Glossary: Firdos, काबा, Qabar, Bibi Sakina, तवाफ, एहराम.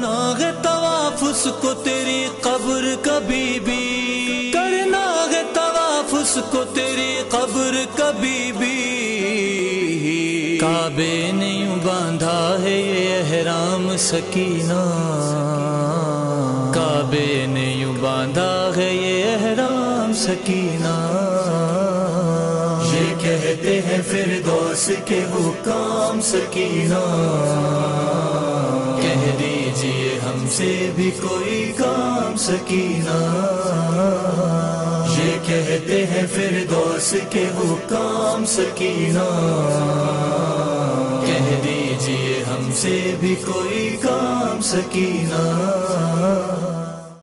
करना है तवाफ उसको तेरी कब्र का बीबी, करना है तवाफ उसको तेरी कब्र का बीबी। काबे ने यूं बांधा है ये एहराम सकीना, काबे ने यूं बांधा है ये एहराम सकीना। ये कहते हैं फिरदौस के हुकाम सकीना, कह दीजिए हमसे भी कोई काम सकीना। ये कहते हैं फिरदौस के हुकाम सकीना, कह दीजिए हमसे भी कोई काम सकीना।